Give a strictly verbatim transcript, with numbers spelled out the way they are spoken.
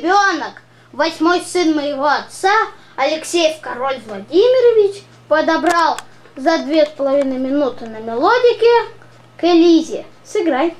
ребенок, восьмой сын моего отца, Алексеев Король Владимирович, подобрал за две с половиной минуты на мелодике к Элизе. Сыграй.